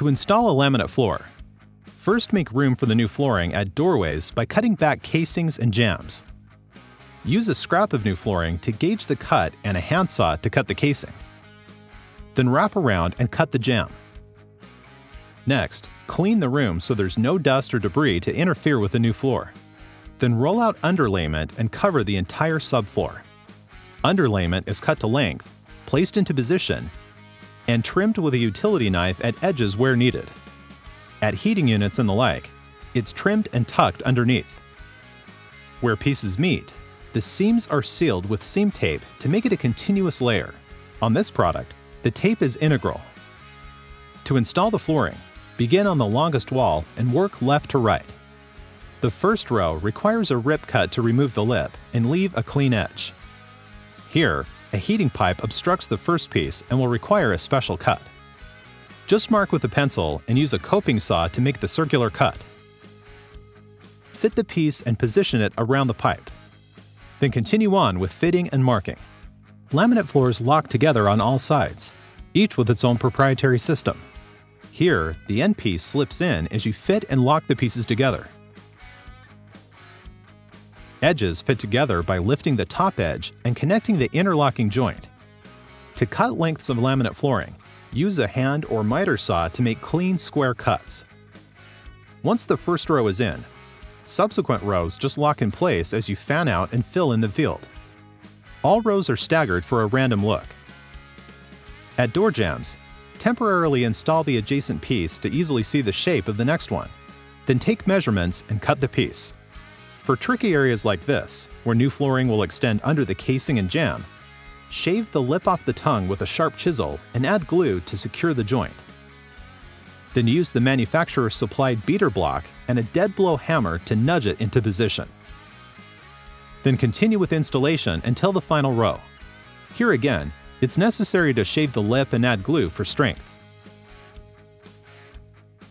To install a laminate floor, first make room for the new flooring at doorways by cutting back casings and jambs. Use a scrap of new flooring to gauge the cut and a handsaw to cut the casing. Then wrap around and cut the jamb. Next, clean the room so there's no dust or debris to interfere with the new floor. Then roll out underlayment and cover the entire subfloor. Underlayment is cut to length, placed into position, and trimmed with a utility knife at edges where needed. At heating units and the like, it's trimmed and tucked underneath. Where pieces meet, the seams are sealed with seam tape to make it a continuous layer. On this product, the tape is integral. To install the flooring, begin on the longest wall and work left to right. The first row requires a rip cut to remove the lip and leave a clean edge. Here, a heating pipe obstructs the first piece and will require a special cut. Just mark with a pencil and use a coping saw to make the circular cut. Fit the piece and position it around the pipe. Then continue on with fitting and marking. Laminate floors lock together on all sides, each with its own proprietary system. Here, the end piece slips in as you fit and lock the pieces together. Edges fit together by lifting the top edge and connecting the interlocking joint. To cut lengths of laminate flooring, use a hand or miter saw to make clean square cuts. Once the first row is in, subsequent rows just lock in place as you fan out and fill in the field. All rows are staggered for a random look. At door jambs, temporarily install the adjacent piece to easily see the shape of the next one. Then take measurements and cut the piece. For tricky areas like this, where new flooring will extend under the casing and jamb, shave the lip off the tongue with a sharp chisel and add glue to secure the joint. Then use the manufacturer's supplied beater block and a dead blow hammer to nudge it into position. Then continue with installation until the final row. Here again, it's necessary to shave the lip and add glue for strength.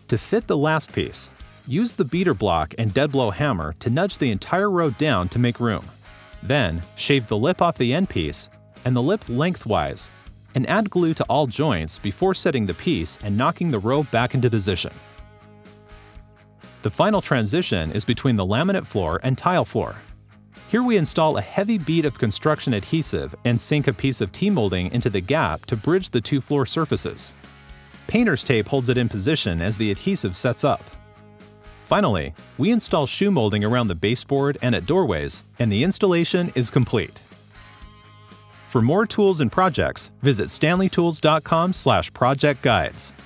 To fit the last piece, use the beater block and dead blow hammer to nudge the entire row down to make room. Then, shave the lip off the end piece and the lip lengthwise, and add glue to all joints before setting the piece and knocking the row back into position. The final transition is between the laminate floor and tile floor. Here we install a heavy bead of construction adhesive and sink a piece of T-molding into the gap to bridge the two floor surfaces. Painter's tape holds it in position as the adhesive sets up. Finally, we install shoe molding around the baseboard and at doorways, and the installation is complete. For more tools and projects, visit stanleytools.com/projectguides.